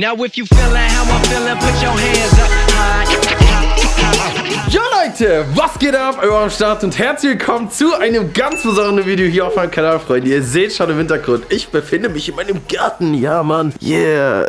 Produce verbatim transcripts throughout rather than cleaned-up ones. Now if you feeling how I'm feeling, put your hands up high. Ja Leute, was geht ab? Euer Start und herzlich willkommen zu einem ganz besonderen Video hier auf meinem Kanal, Freunde. Ihr seht schon im Hintergrund, ich befinde mich in meinem Garten. Ja, Mann. Yeah.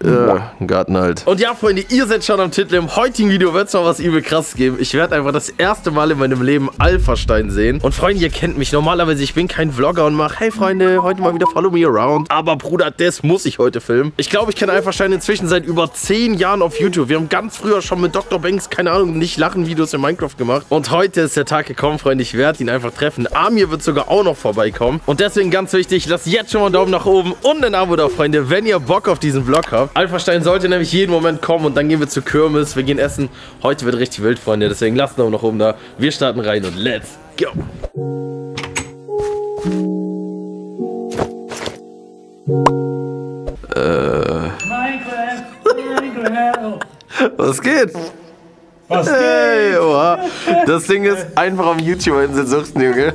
Ja, ein Garten halt. Und ja, Freunde, ihr seid schon am Titel. Im heutigen Video wird es noch was übel krasses geben. Ich werde einfach das erste Mal in meinem Leben Alphastein sehen. Und Freunde, ihr kennt mich normalerweise. Ich bin kein Vlogger und mache, hey Freunde, heute mal wieder Follow Me Around. Aber Bruder, das muss ich heute filmen. Ich glaube, ich kenne Alphastein inzwischen seit über zehn Jahren auf YouTube. Wir haben ganz früher schon mit Doktor Banks, keine Ahnung, nicht lachen Videos in Minecraft gemacht. Und heute ist der Tag gekommen, Freunde. Ich werde ihn einfach treffen. Amir wird sogar auch noch vorbeikommen. Und deswegen ganz wichtig, lasst jetzt schon mal einen Daumen nach oben und ein Abo da, Freunde, wenn ihr Bock auf diesen Vlog habt. Alphastein sollte nämlich jeden Moment kommen und dann gehen wir zur Kirmes, wir gehen essen. Heute wird richtig wild, Freunde, deswegen lasst noch oben da. Wir starten rein und let's go! Äh. Was geht? Was geht? Hey, oha. Das Ding ist einfach am YouTuber-Insel suchten, Junge.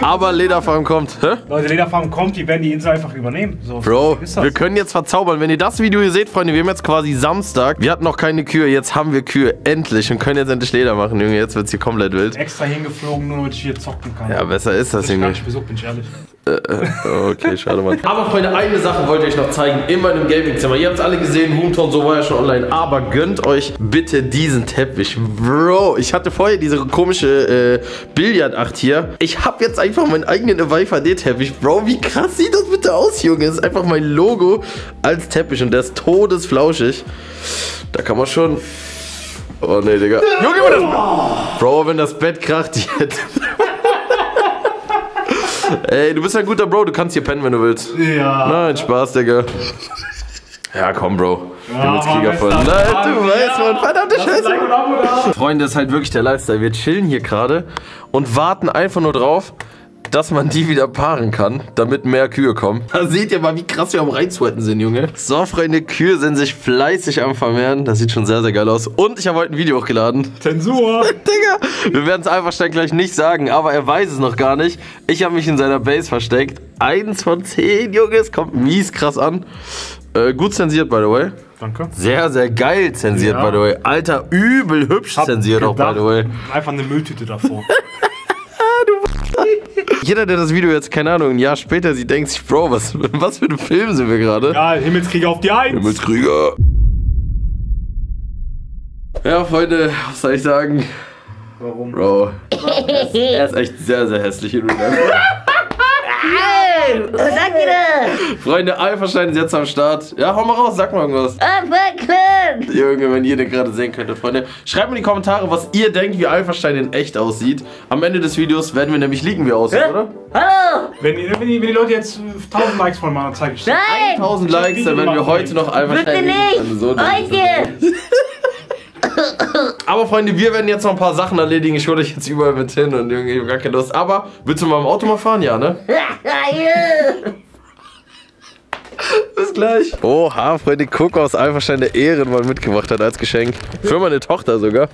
Aber Lederfarm kommt. Hä? Leute, Lederfarm kommt, die werden die Insel einfach übernehmen. So, Bro, wir können jetzt verzaubern. Wenn ihr das Video hier seht, Freunde, wir haben jetzt quasi Samstag. Wir hatten noch keine Kühe, jetzt haben wir Kühe. Endlich. Und können jetzt endlich Leder machen, Junge. Jetzt wird's hier komplett wild. Extra hingeflogen, nur damit ich hier zocken kann. Ja, besser ist das, Junge. Ich bin besucht, bin ich ehrlich. Okay, schade, Mann. Aber Freunde, eine Sache wollte ich euch noch zeigen in meinem Gaming-Zimmer. Ihr habt es alle gesehen, Humton, so war ja schon online. Aber gönnt euch bitte diesen Teppich. Bro, ich hatte vorher diese komische äh, Billardacht hier. Ich habe jetzt einfach meinen eigenen AviveHD-Teppich. Bro, wie krass sieht das bitte aus, Junge? Das ist einfach mein Logo als Teppich und der ist todesflauschig. Da kann man schon... Oh, nee, Digga. Junge, wenn das... Bro, wenn das Bett kracht, jetzt... Ey, du bist ein guter Bro, du kannst hier pennen, wenn du willst. Ja. Nein, Spaß, Digga. Ja, komm, Bro. Ja, ich bin jetzt voll. Nein, du weißt, Mann. Verdammte Scheiße. Freunde, das ist halt wirklich der Lifestyle. Wir chillen hier gerade und warten einfach nur drauf, dass man die wieder paaren kann, damit mehr Kühe kommen. Da seht ihr mal, wie krass wir am Reinsweaten sind, Junge. So, Freunde, Kühe sind sich fleißig am Vermehren. Das sieht schon sehr, sehr geil aus. Und ich habe heute ein Video hochgeladen. Zensur! Digga, wir werden es einfach schnell gleich nicht sagen, aber er weiß es noch gar nicht. Ich habe mich in seiner Base versteckt. eins von zehn, Junge, es kommt mies krass an. Äh, gut zensiert, by the way. Danke. Sehr, sehr geil zensiert, ja. By the way. Alter, übel hübsch hab zensiert auch, by the way. Einfach eine Mülltüte davor. Jeder, der das Video jetzt, keine Ahnung, ein Jahr später sieht, denkt sich, Bro, was, was für ein Film sind wir gerade? Ja, Himmelskrieger auf die Eins! Himmelskrieger! Ja, Freunde, was soll ich sagen? Warum? Bro, er ist echt sehr, sehr hässlich in Real. Nein! Was sagt ihr da? Freunde, Alphastein ist jetzt am Start. Ja, hau mal raus, sag mal irgendwas. Alphastein! Junge, wenn ihr den gerade sehen könntet, Freunde. Schreibt mir in die Kommentare, was ihr denkt, wie Alphastein in echt aussieht. Am Ende des Videos werden wir nämlich liegen, wie aussieht, oder? Hallo! Wenn, wenn, wenn die Leute jetzt tausend Likes von meiner Zeit gestellt haben. tausend Likes, dann werden wir heute noch Alphastein liegen. Bitte nicht! Aber Freunde, wir werden jetzt noch ein paar Sachen erledigen. Ich hole euch jetzt überall mit hin und irgendwie gar keine Lust. Aber willst du mal im Auto mal fahren? Ja, ne? Bis gleich. Oha, Freunde, guck aus Alphastein, der Ehrenmann mitgebracht hat als Geschenk. Für meine Tochter sogar.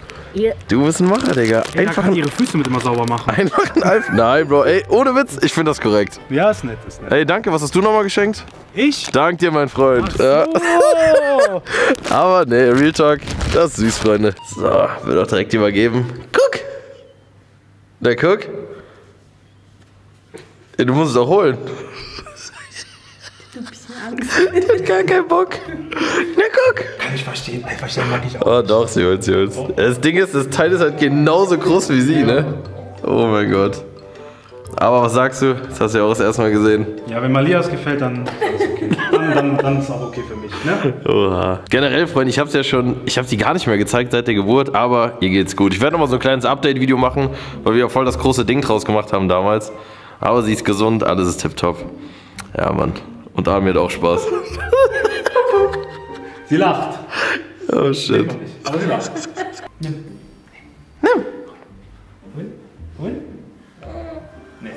Du bist ein Macher, Digga. Einfach hey, da kann ihre Füße mit immer sauber machen. Einfach ein Alpha. Nein, Bro, ey, ohne Witz, ich finde das korrekt. Ja, ist nett, ist nett. Ey, danke, was hast du nochmal geschenkt? Ich? Dank dir, mein Freund. Ach so. Ja. Aber ne, Real Talk, das ist süß, Freunde. So, wird auch direkt übergeben. Guck! Na, guck. Ja, du musst es auch holen. Ich hab gar keinen Bock. Na guck! Kann ich verstehen, Alphastein mag ich auch. Oh doch, sie holt, sie holt. Das Ding ist, das Teil ist halt genauso groß wie sie, ne? Oh mein Gott. Aber was sagst du? Das hast du ja auch das erste Mal gesehen. Ja, wenn Malia es gefällt, dann ist alles okay. Dann, dann, dann ist auch okay für mich, ne? Oha. Generell, Freunde, ich hab's ja schon, ich hab's die gar nicht mehr gezeigt seit der Geburt, aber ihr geht's gut. Ich werde nochmal so ein kleines Update-Video machen, weil wir ja voll das große Ding draus gemacht haben damals. Aber sie ist gesund, alles ist tipptopp. Ja, Mann. Und Armin hat auch Spaß. Sie lacht. Oh shit. Aber sie lacht. Nimm. Nimm. Hol. Hol. Nee.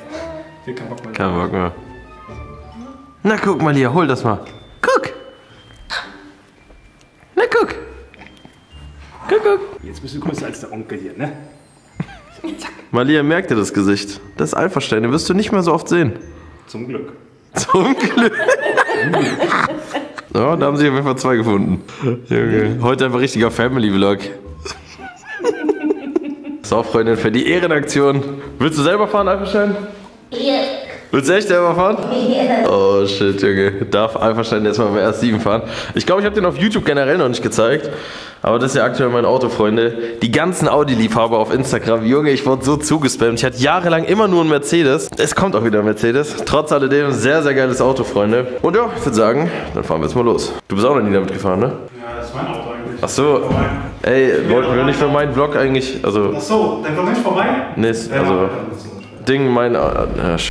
Ich will keinen Bock mehr. Kein Bock mehr. Na guck mal hier, hol das mal. Guck. Na guck. Guck, guck. Jetzt bist du größer als der Onkel hier, ne? Zack. Malia, merkt ihr das Gesicht? Das ist Alphastein, den wirst du nicht mehr so oft sehen. Zum Glück. Zum Glück. Ja, da haben sich auf jeden Fall zwei gefunden. Junge. Heute einfach richtiger Family-Vlog. So, Freundin, für die Ehrenaktion. Willst du selber fahren, Alphastein? Ja. Willst du echt selber fahren? Ja. Oh shit, Junge. Darf Alphastein jetzt mal beim R sieben fahren? Ich glaube, ich habe den auf YouTube generell noch nicht gezeigt. Aber das ist ja aktuell mein Auto, Freunde. Die ganzen Audi-Liebhaber auf Instagram. Junge, ich wurde so zugespammt. Ich hatte jahrelang immer nur einen Mercedes. Es kommt auch wieder ein Mercedes. Trotz alledem, sehr, sehr geiles Auto, Freunde. Und ja, ich würde sagen, dann fahren wir jetzt mal los. Du bist auch noch nie damit gefahren, ne? Ja, das ist mein Auto eigentlich. Ach so. Ey, wollten wir nicht für meinen Vlog eigentlich, also... Ach so, dann kommt nicht vorbei? Nee, also... Ding, mein... Ah, ah, sch***.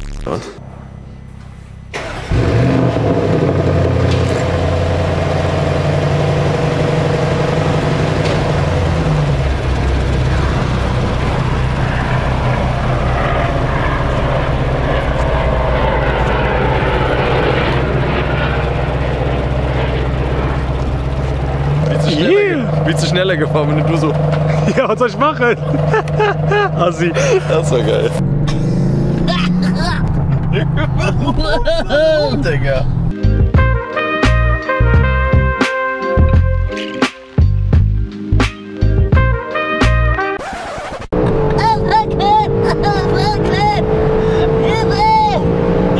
Schneller gefahren und du so, ja, was soll ich machen? Assi. Das war geil. Warum, Digga? Ich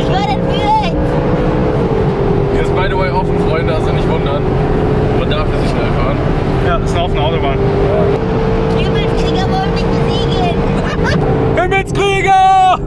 war den Führer. Hier ist by the way offen, Freunde, also nicht wundern. Man darf hier sich schnell fahren. Ja, das ist eine offene Autobahn. Himmelskrieger wollen mich besiegen! Himmelskrieger!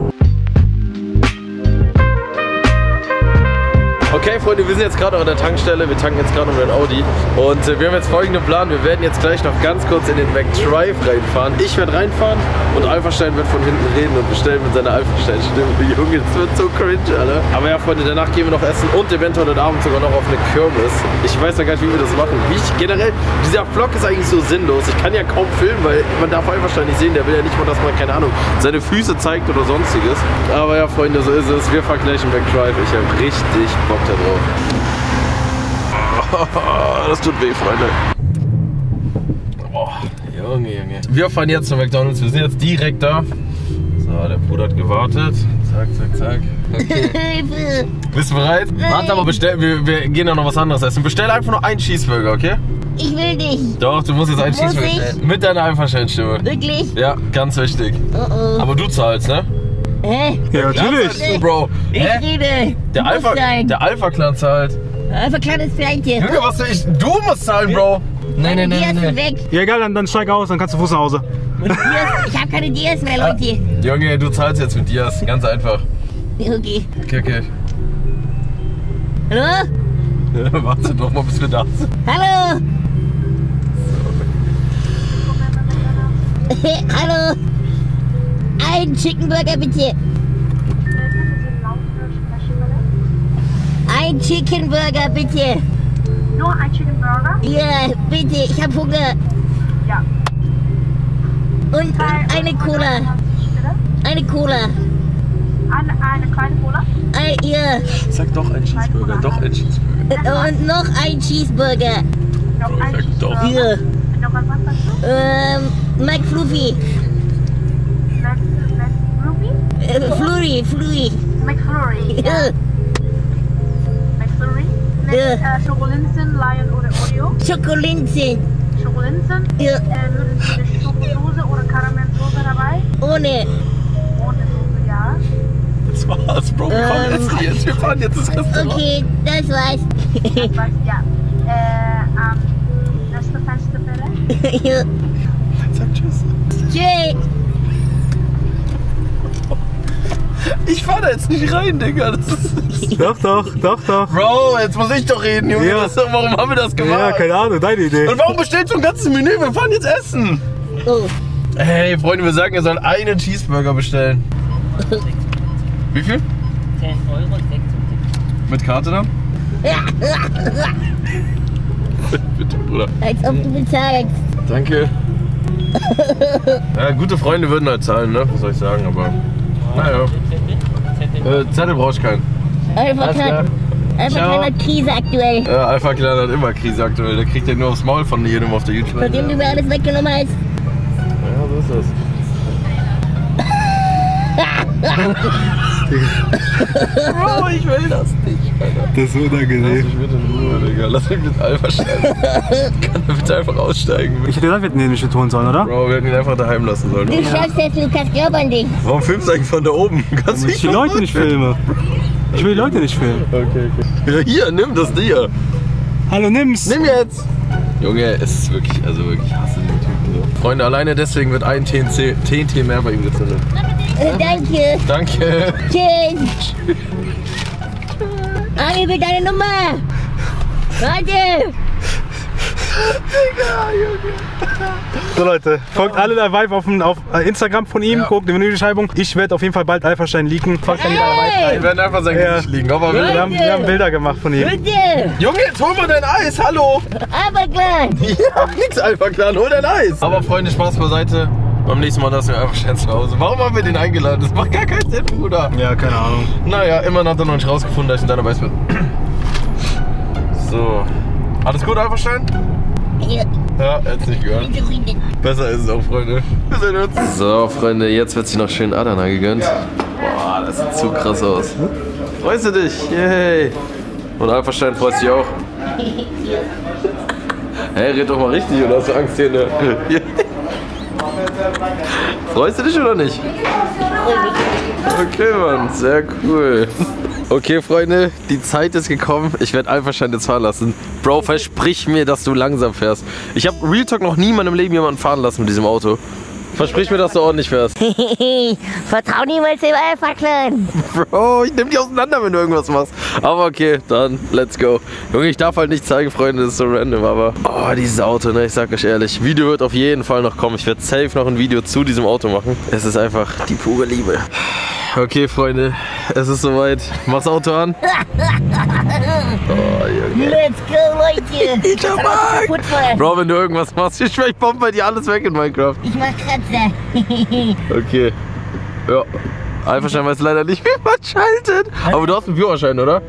Okay, Freunde, wir sind jetzt gerade an der Tankstelle. Wir tanken jetzt gerade mit dem Audi. Und äh, wir haben jetzt folgenden Plan. Wir werden jetzt gleich noch ganz kurz in den McDrive reinfahren. Ich werde reinfahren und Alphastein wird von hinten reden und bestellen mit seiner Alphastein-Stimme. Junge, das wird so cringe, Alter. Aber ja, Freunde, danach gehen wir noch essen und eventuell heute Abend sogar noch auf eine Kirmes. Ich weiß ja gar nicht, wie wir das machen. Wie ich generell, dieser Vlog ist eigentlich so sinnlos. Ich kann ja kaum filmen, weil man darf Alphastein nicht sehen. Der will ja nicht mal, dass man, keine Ahnung, seine Füße zeigt oder sonstiges. Aber ja, Freunde, so ist es. Wir fahren gleich in McDrive. Ich habe richtig Bock da drauf. Oh, das tut weh, Freunde. Oh, Junge, Junge. Wir fahren jetzt zu McDonalds. Wir sind jetzt direkt da. So, der Bruder hat gewartet. Zack, zack, zack. Okay. Bist du bereit? Warte, aber bestell, wir, wir gehen ja noch was anderes essen. Bestell einfach nur einen Cheeseburger, okay? Ich will nicht. Doch, du musst jetzt einen Muss Cheeseburger bestellen. Mit deiner Einverständnisstimme. Wirklich? Ja, ganz wichtig. Oh, oh. Aber du zahlst, ne? Hä? Ja, natürlich! Bro! Ich rede! Der Alpha-Clan der Alpha zahlt! Der Alpha-Clan ist klein hier! Junge, was soll ich? Du musst zahlen, Bro! Nein, nein, nein, nein! Weg. Ja, egal, dann, dann steig aus, dann kannst du Fuß nach Hause! Ich hab keine Dias mehr, Leute! Ah, Junge, du zahlst jetzt mit Dias, ganz einfach! Okay! Okay, okay! Hallo? Warte doch mal, bis wir da sind! Hallo! Hallo! Ein Chicken Burger bitte. Ein Chicken Burger bitte. Nur ein Chicken Burger? Ja, bitte, ich hab Hunger. Ja. Und, und eine Cola. Eine Cola. Eine, eine kleine Cola? Ein, ja. Sag doch ein Cheeseburger, doch ein Cheeseburger. Und noch ein Cheeseburger. Noch ein Cheeseburger. Doch. Ja. Noch was dazu? Ähm, McFluffy. Flurry, Flurry. McFlurry, ja. McFlurry? Mit ja. äh, Schokolinsen, Lion oder Oreo? Schokolinsen. Schokolinsen? Ja. Äh, würden Sie eine Schokosoße oder Karamellsoße dabei? Ohne. Ohne Soße, ja. Das war's, Bro. Wir fahren ähm, jetzt jetzt. Wir fahren jetzt ins Restaurant. Okay, das war's. Das war's, ja. Äh, ähm, nächste Fensterfälle? Ja. Sag tschüss. Tschüss. Ich fahr da jetzt nicht rein, Digga. Das ist doch, doch, doch, doch. Bro, jetzt muss ich doch reden, Junge. Ja. Das, warum haben wir das gemacht? Ja, keine Ahnung, deine Idee. Und warum bestellst du ein ganzes Menü? Wir fahren jetzt essen. Oh. Hey, Freunde, wir sagen, ihr sollt einen Cheeseburger bestellen. Wie viel? zehn Euro sechsundsiebzig. Mit Karte dann? Ja. Bitte, Bruder. Als ob du bezahlst. Danke. Ja, gute Freunde würden halt zahlen, ne? Was soll ich sagen, aber... Naja. Zettel, äh, Zettel brauche ich keinen. Alpha-Clan hat Krise aktuell. Ja, Alpha-Clan hat immer Krise aktuell. Der kriegt ja nur aufs Maul von jedem auf der YouTube. Von dem du mir alles weggenommen hast. Ja, so ist das. Digga. Bro, ich will das nicht, Alter. Das ist unangenehm. Lass mich bitte in Ruhe, Digga. Lass mich mit Alphastein. Kann er bitte einfach aussteigen? Ich hätte gesagt, wir hätten ihn nicht betonen sollen, oder? Bro, wir hätten ihn einfach daheim lassen sollen. Du schaffst das, Lukas, glaub an dich. Warum filmst du eigentlich von da oben? Kannst du nicht die Leute nicht filmen. Ich will die Leute nicht filmen. Okay, okay. Ja, hier, nimm das dir. Hallo, nimm's. Nimm jetzt. Junge, es ist wirklich, also wirklich, ich hasse den Typen so. Freunde, alleine deswegen wird ein T N T mehr bei ihm gezündet. Äh, danke. Danke. Tschüss. Ari, will deine Nummer. Warte. Digga, Junge. So Leute, folgt alle Avive auf, auf Instagram von ihm, ja. Guckt die Menübeschreibung. Ich werde auf jeden Fall bald Alphastein leaken. Folgt dann wieder. Wir werden einfach sein Gesicht leaken. Aber wir, haben, wir haben Bilder gemacht von ihm. Bitte. Junge, jetzt hol mal dein Eis, hallo! Aber klar! Ja, nix einfach klar, hol dein Eis! Aber Freunde, Spaß beiseite. Beim nächsten Mal lassen wir Alphastein zu Hause. Warum haben wir den eingeladen? Das macht gar keinen Sinn, Bruder. Ja, keine Ahnung. Naja, immerhin hat er noch nicht rausgefunden, dass ich in deiner Weiß bin. So. Alles gut, Alphastein? Ja. Ja, jetzt nicht gehört. Besser ist es auch, Freunde. Wir sehen uns. So, Freunde, jetzt wird sich noch schön Adana gegönnt. Ja. Boah, das sieht so krass aus. Freust du dich? Yay! Und Alphastein freust dich auch. Hey, red doch mal richtig, oder hast du Angst hier, ne? Freust du dich oder nicht? Okay, Mann, sehr cool. Okay, Freunde, die Zeit ist gekommen. Ich werde Alphastein jetzt fahren lassen. Bro, versprich mir, dass du langsam fährst. Ich habe Real Talk noch nie in meinem Leben jemanden fahren lassen mit diesem Auto. Versprich mir, dass du ordentlich fährst. Vertrau niemals dem Alpha-Clan. Bro, ich nehm dich auseinander, wenn du irgendwas machst. Aber okay, dann, let's go. Junge, ich darf halt nicht zeigen, Freunde, das ist so random, aber... Oh, dieses Auto, ne, ich sag euch ehrlich. Video wird auf jeden Fall noch kommen. Ich werde safe noch ein Video zu diesem Auto machen. Es ist einfach die pure Liebe. Okay, Freunde, es ist soweit. Mach's Auto an. Oh, Junge. Let's go, Leute. Tabak. Bro, wenn du irgendwas machst, ich schwör, ich bombe bei dir alles weg in Minecraft. Ich mach Kratzer. Okay. Ja. Alphastein weiß leider nicht, wie man schaltet. Aber du hast einen Führerschein, oder?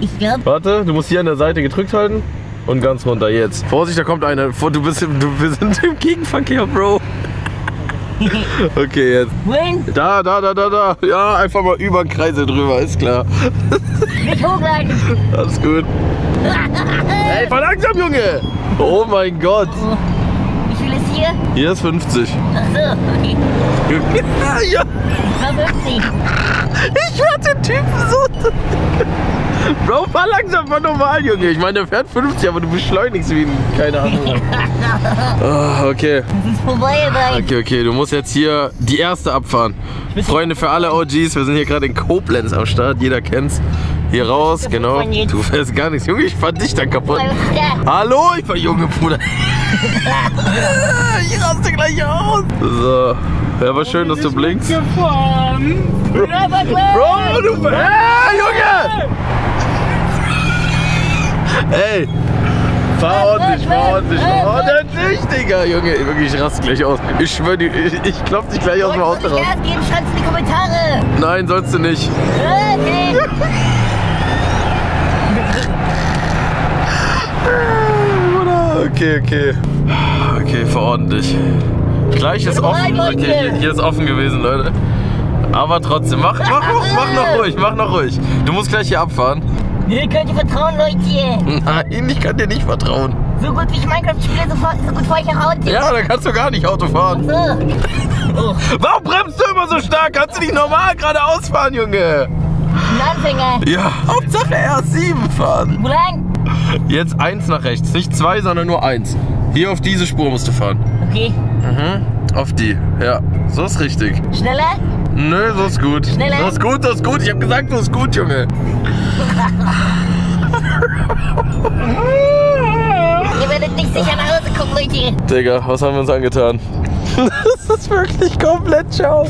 Ich glaub. Warte, du musst hier an der Seite gedrückt halten und ganz runter jetzt. Vorsicht, da kommt einer. Du bist im, du bist im Gegenverkehr, Bro. Okay, jetzt. Wohin? Da, da, da, da, da. Ja, einfach mal über den Kreisel drüber, ist klar. Mit Hochleiten. Alles gut. Ey, fahr langsam, Junge. Oh mein Gott. Wie viel ist hier? Hier ist fünfzig. Ach so, okay. Ja, ja. Ich war fünfzig. Ich hör den Typen so. Bro, fahr langsam, fahr normal, Junge. Ich meine, der fährt fünfzig, aber du beschleunigst wie ein, keine Ahnung. Oh, okay. Das ist vorbei, Mann. Okay, okay, du musst jetzt hier die erste abfahren. Freunde, für alle O Gs, wir sind hier gerade in Koblenz am Start, jeder kennt's. Hier raus, genau. Du fährst gar nichts, Junge, ich fahr dich dann kaputt. Hallo, ich fahr Junge, Bruder. Ich raste gleich aus. So. Ja, war schön, dass du blinkst. Bro, du... Hey, Junge! Ey, fahr ordentlich, fahr ordentlich, fahr ordentlich, Digga, Junge. Wirklich, ich raste gleich aus. Ich schwöre, ich, ich klopf dich gleich aus dem Auto raus. Schreib's in die Kommentare. Nein, sollst du nicht. Okay. Okay, okay. Okay, fahr ordentlich. Gleich ist offen. Okay, hier ist offen gewesen, Leute. Aber trotzdem, mach, mach, mach, mach noch ruhig, mach noch ruhig. Du musst gleich hier abfahren. Ihr könnt ihr vertrauen, Leute. Nein, ich kann dir nicht vertrauen. So gut wie ich Minecraft spiele, so, so gut fahre ich nach Auto. Ja, dann kannst du gar nicht Auto fahren. Ach so. Oh. Warum bremst du immer so stark? Kannst du nicht normal geradeaus fahren, Junge? Ein Anfänger. Ja, Hauptsache R sieben fahren. Wo lang? Jetzt eins nach rechts. Nicht zwei, sondern nur eins. Hier auf diese Spur musst du fahren. Okay. Mhm. Auf die. Ja, so ist richtig. Schneller? Nö, so ist gut. Schneller? So ist gut, so ist gut. Ich hab gesagt, so ist gut, Junge. Ihr werdet nicht sicher nach Hause kommen, Leute. Digga, was haben wir uns angetan? Das ist wirklich komplett schau.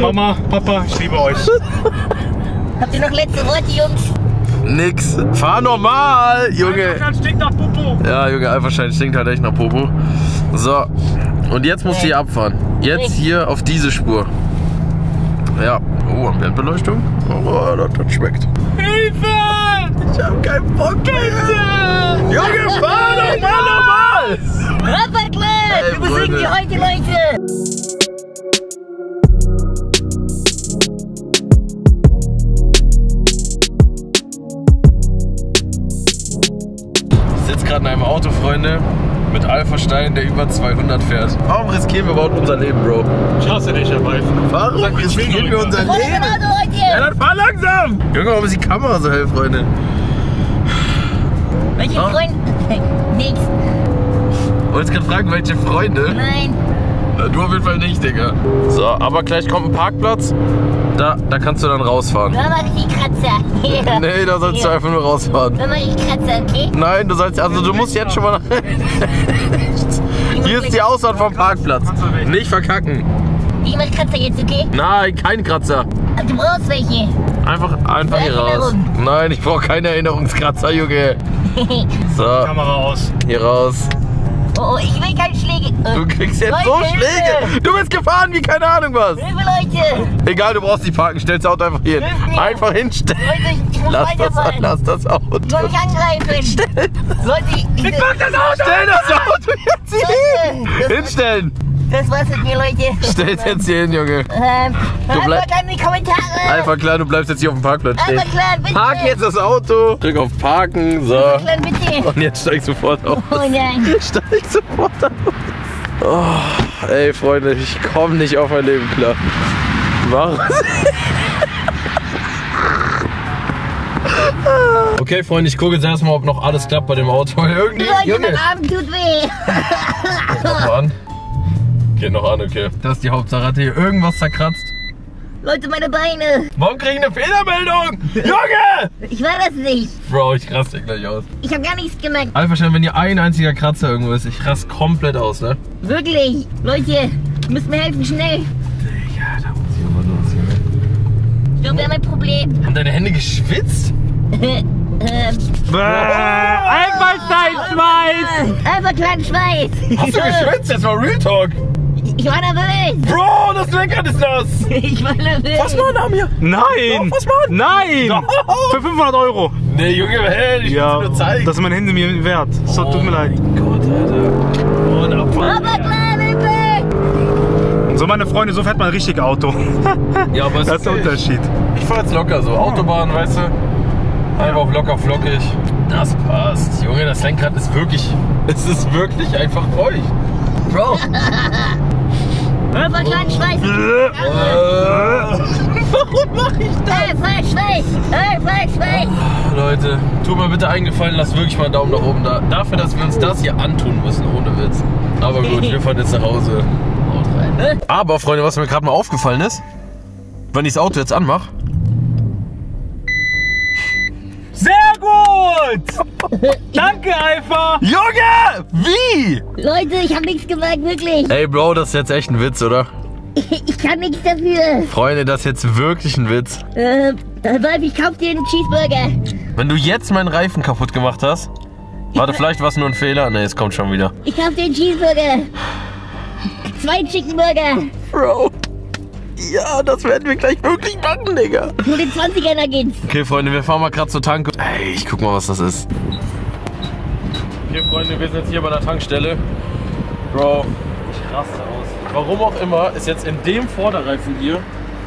Mama, Papa, ich liebe euch. Habt ihr noch letzte Worte, Jungs? Nix. Fahr normal, Junge. Alphastein stinkt nach Popo. Ja, Junge, Alphastein stinkt halt echt nach Popo. So. Und jetzt musst du hier abfahren. Jetzt hier auf diese Spur. Ja. Oh, Ambientbeleuchtung. Oh, das schmeckt. Hilfe! Ich hab keinen Bock mehr. Junge, fahr doch mal normal! Rapperkleid! Wir besiegen die heute, Leute! gerade in einem Auto, Freunde, mit Alphastein, der über zweihundert fährt. Warum riskieren wir überhaupt unser Leben, Bro? Schaust du nicht dabei. Warum riskieren wir unser Leben? Ja, dann fahr langsam! Junge, warum ist die Kamera so hell, Freunde? Welche ah. Freunde? Nix. Wolltest gerade fragen, welche Freunde? Nein. Du auf jeden Fall nicht, Digga. So, aber gleich kommt ein Parkplatz. Da, da kannst du dann rausfahren. Da mach ich die Kratzer. Nee, da sollst du einfach nur rausfahren. Da mach ich Kratzer, okay? Nein, du sollst, also du musst jetzt schon mal nach rechts. Hier ist die Ausfahrt vom Parkplatz. Nicht verkacken. Ich mach Kratzer jetzt, okay? Nein, kein Kratzer. Aber du brauchst welche. Einfach, einfach hier raus. Nein, ich brauche keine Erinnerungskratzer, Junge. So. Kamera aus. Hier raus. Oh, oh, ich will keine Schläge. Du kriegst jetzt Leute, so Schläge. Hilfe. Du bist gefahren wie keine Ahnung was. Hilfe, Leute. Egal, du brauchst nicht parken. Stell das Auto einfach hin. Einfach hinstellen. Leute, ich muss lass das, lass das Auto. Soll ich angreifen? Stell. Leute, ich, ich, ich mach das Auto. Stell das Auto jetzt hier hin. Hinstellen. Das war's mit mir, Leute. Stellt jetzt hier hin, Junge. Ähm, du bleibst in die Kommentare. Einfach klar, du bleibst jetzt hier auf dem Parkplatz stehen. Einfach klar, bitte. Park jetzt das Auto. Drück auf Parken, so. Einfach klar, bitte. Und jetzt steig sofort aus. Oh nein. Steig sofort aus. Oh, ey, Freunde, ich komme nicht auf mein Leben klar. Warum? Okay, Freunde, ich gucke jetzt erstmal, ob noch alles klappt bei dem Auto. Irgendwie, Leute, mein Arm tut weh. Guck an. Geht noch an, okay. Das ist die Hauptsache, hat hier irgendwas zerkratzt. Leute, meine Beine. Warum kriege ich eine Fehlermeldung? Junge! Ich war das nicht. Bro, ich raste hier gleich aus. Ich habe gar nichts gemerkt. Alphastein, wenn hier ein einziger Kratzer irgendwo ist, ich raste komplett aus, ne? Wirklich? Leute, ihr müsst mir helfen, schnell. Digga, da muss ich aber los, Junge. Ich glaube, wir haben ein Problem. Haben deine Hände geschwitzt? Ähm. Bäh, einfach dein Schweiß! Einfach kleinen Schweiß! Hast du geschwitzt? Jetzt mal Real Talk! Ich war nervös! Bro, das Lenkrad ist nass! Ich war nervös! Fass mal an mir! Nein! Fass mal an! Nein! No. Für fünfhundert Euro! Nee, Junge, hey, ich ja, muss dir nur zeigen! Das ist meine Hände mir wert. So, oh, tut mir leid. Mein Gott, Alter. Oh, ein Abfall. Aber klein, bitte! So, meine Freunde, so fährt man ein richtiges Auto. Ja, aber das ist der Unterschied. Ich, ich fahr jetzt locker so. Autobahn, weißt du? Einfach auf locker flockig. Das passt. Junge, das Lenkrad ist wirklich. Es ist wirklich einfach feucht. Bro. Einfach kleinen Schweiß. Warum mach ich das? Ey, voll Schweiß. Ey, voll Schweiß. Leute, tu mir bitte einen Gefallen, lass wirklich mal einen Daumen nach oben da. Dafür, dass wir uns das hier antun müssen, ohne Witz. Aber gut, wir fahren jetzt nach Hause. Haut rein, ne? Aber, Freunde, was mir gerade mal aufgefallen ist, wenn ich das Auto jetzt anmache. Sehr gut! Danke, Alpha! Junge! Wie? Leute, ich hab nichts gemerkt, wirklich. Ey, Bro, das ist jetzt echt ein Witz, oder? Ich kann nichts dafür. Freunde, das ist jetzt wirklich ein Witz. Äh, Wolf, ich kauf dir einen Cheeseburger. Wenn du jetzt meinen Reifen kaputt gemacht hast. Warte, vielleicht war es nur ein Fehler. Ne, es kommt schon wieder. Ich kauf dir einen Cheeseburger. Zwei Chickenburger. Bro. Ja, das werden wir gleich wirklich machen, Digga. Nur den zwanziger, da geht's. Okay, Freunde, wir fahren mal gerade zur Tanke. Ey, ich guck mal, was das ist. Okay, Freunde, wir sind jetzt hier bei der Tankstelle. Bro, ich raste aus. Warum auch immer ist jetzt in dem Vorderreifen hier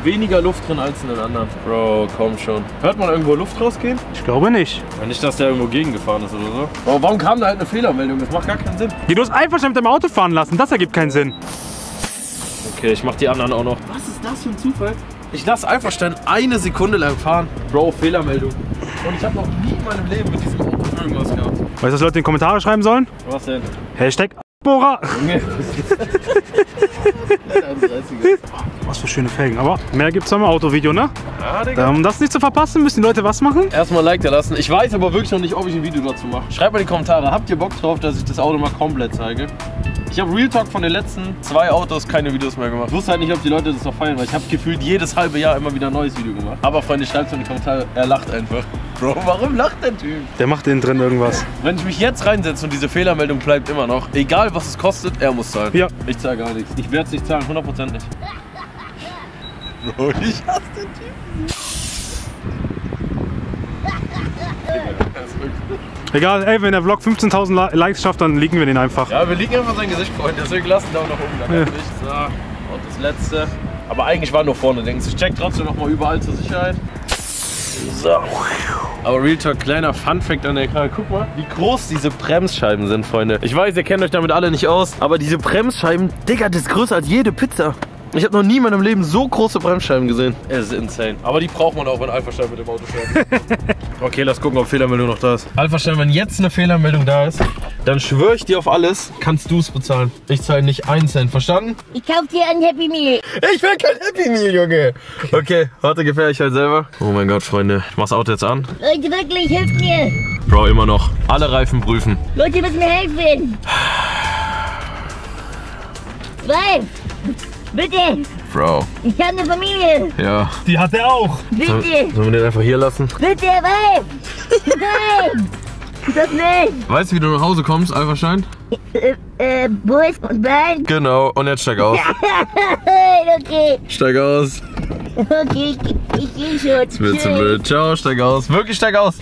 weniger Luft drin als in den anderen. Bro, komm schon. Hört man irgendwo Luft rausgehen? Ich glaube nicht. Ja, nicht, dass der irgendwo gegengefahren ist oder so. Aber warum kam da halt eine Fehlermeldung? Das macht gar keinen Sinn. Ja, du hast einfach schon mit dem Auto fahren lassen. Das ergibt keinen Sinn. Okay, ich mach die anderen auch noch. Was ist das für ein Zufall? Ich lasse Alphastein eine Sekunde lang fahren. Bro, Fehlermeldung. Und ich habe noch nie in meinem Leben mit diesem Auto irgendwas gehabt. Weißt du, was Leute in die Kommentare schreiben sollen? Was denn? Hashtag Bohrer. Was für schöne Felgen. Aber mehr gibt's beim Autovideo, ne? Ja, Digga. Um das nicht zu verpassen, müssen die Leute was machen? Erstmal ein Like da lassen. Ich weiß aber wirklich noch nicht, ob ich ein Video dazu mache. Schreibt mal in die Kommentare, habt ihr Bock drauf, dass ich das Auto mal komplett zeige? Ich habe Real Talk von den letzten zwei Autos keine Videos mehr gemacht. Ich wusste halt nicht, ob die Leute das noch feiern, weil ich habe gefühlt jedes halbe Jahr immer wieder ein neues Video gemacht. Aber Freunde, schreibt es in die Kommentare, er lacht einfach. Bro, warum lacht der Typ? Der macht innen drin irgendwas. Wenn ich mich jetzt reinsetze und diese Fehlermeldung bleibt immer noch, egal was es kostet, er muss zahlen. Ja. Ich zahle gar nichts. Ich werde es nicht zahlen, hundert Prozent nicht. Bro, ich hasse den Typen. Egal, ey, wenn der Vlog fünfzehntausend Likes schafft, dann liken wir den einfach. Ja, wir liken einfach sein Gesicht, Freunde, deswegen lassen da auch noch oben. Ja. So, und das letzte. Aber eigentlich war nur vorne, denkst du. Ich check trotzdem nochmal überall zur Sicherheit. So. Aber Real Talk, kleiner Funfact an der Karre. Guck mal, wie groß diese Bremsscheiben sind, Freunde. Ich weiß, ihr kennt euch damit alle nicht aus, aber diese Bremsscheiben, Digga, das ist größer als jede Pizza. Ich habe noch nie in meinem Leben so große Bremsscheiben gesehen. Es ist insane. Aber die braucht man auch, wenn Alphastein mit dem Auto fährt. Okay, lass gucken, ob Fehlermeldung noch da ist. Alphastein, wenn jetzt eine Fehlermeldung da ist, dann schwöre ich dir auf alles, kannst du es bezahlen. Ich zahle nicht einen Cent, verstanden? Ich kauf dir ein Happy Meal. Ich will kein Happy Meal, Junge. Okay, warte, gefährlich ich halt selber. Oh mein Gott, Freunde. Ich mach das Auto jetzt an. Leute, wirklich, hilft mir. Bro, immer noch. Alle Reifen prüfen. Leute, ihr müsst mir helfen. Zwei. Bitte! Bro. Ich habe eine Familie. Ja. Die hat er auch. Bitte. Sollen soll wir den einfach hier lassen? Bitte, Weib! Nein! Das nicht! Weißt du, wie du nach Hause kommst, Alphastein? Äh, äh, Boys und Bein. Genau, und jetzt steig aus. Okay. Steig aus. Okay, ich, ich geh schon. Das wird zu blöd. Ciao, steig aus. Wirklich, steig aus.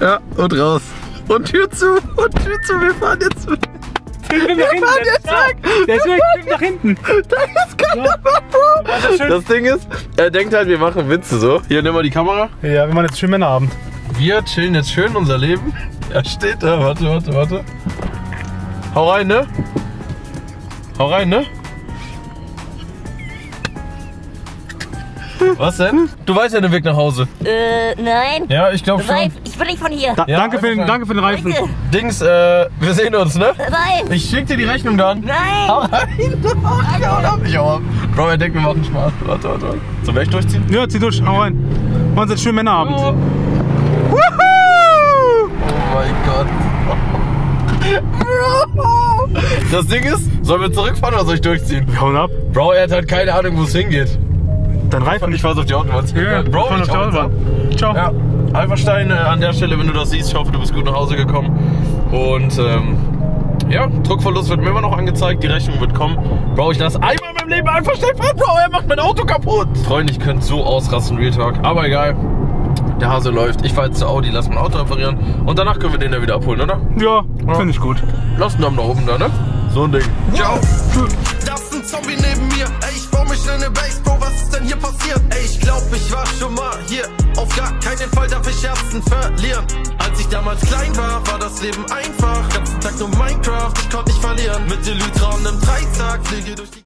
Ja, und raus. Und Tür zu. Und Tür zu. Wir fahren jetzt mit. Wir fahren jetzt weg! Der ist nach hinten! Da ist keiner mehr! Das Ding ist, er denkt halt, wir machen Witze so. Hier, nimm mal die Kamera. Ja, wir machen jetzt schön Männerabend. Wir chillen jetzt schön unser Leben. Er steht da, warte, warte, warte. Hau rein, ne? Hau rein, ne? Was denn? Du weißt ja den Weg nach Hause. Äh, nein. Ja, ich glaube schon. Reif, ich will nicht von hier. Da, ja, danke, für den, danke für den Reifen. Bitte. Dings, äh, wir sehen uns, ne? Nein. Ich schick dir die Rechnung dann. Nein. Hau rein. Hau ab, ich hau ab. Bro, er denkt, wir machen Spaß. Warte, warte, warte. Sollen wir echt durchziehen? Ja, zieh durch. Hau rein. Wir machen jetzt schön Männerabend. Oh. Woohoo! Oh mein Gott. Bro. Das Ding ist, sollen wir zurückfahren oder soll ich durchziehen? Wir hauen ab. Bro, er hat halt keine Ahnung, wo es hingeht. Dein Reifen. Ich fahr's auf die Autobahn. Ja, Bro, ich fahr's auf die Autobahn. Ciao. Ja. Alphastein, äh, an der Stelle, wenn du das siehst, ich hoffe, du bist gut nach Hause gekommen. Und ähm, ja, Druckverlust wird mir immer noch angezeigt, die Rechnung wird kommen. Bro, ich lass einmal in meinem Leben Alphastein fahren, Bro, er macht mein Auto kaputt. Freunde, ich könnte so ausrasten, Real Talk. Aber egal, der Hase läuft. Ich fahr jetzt zu Audi, lass mein Auto reparieren. Und danach können wir den da wieder abholen, oder? Ja, ja. Finde ich gut. Lass einen Daumen nach oben da, ne? So ein Ding. Ciao. Das ist ein Zombie neben mir. Ey, ich baue mich in eine Base, Bro, was ist denn hier passiert? Ey, ich glaub, ich war schon mal hier. Auf gar keinen Fall darf ich Herzen verlieren. Als ich damals klein war, war das Leben einfach. Ganzen Tag nur Minecraft, ich konnte nicht verlieren. Mit Elytra und einem Dreizack fliege durch die...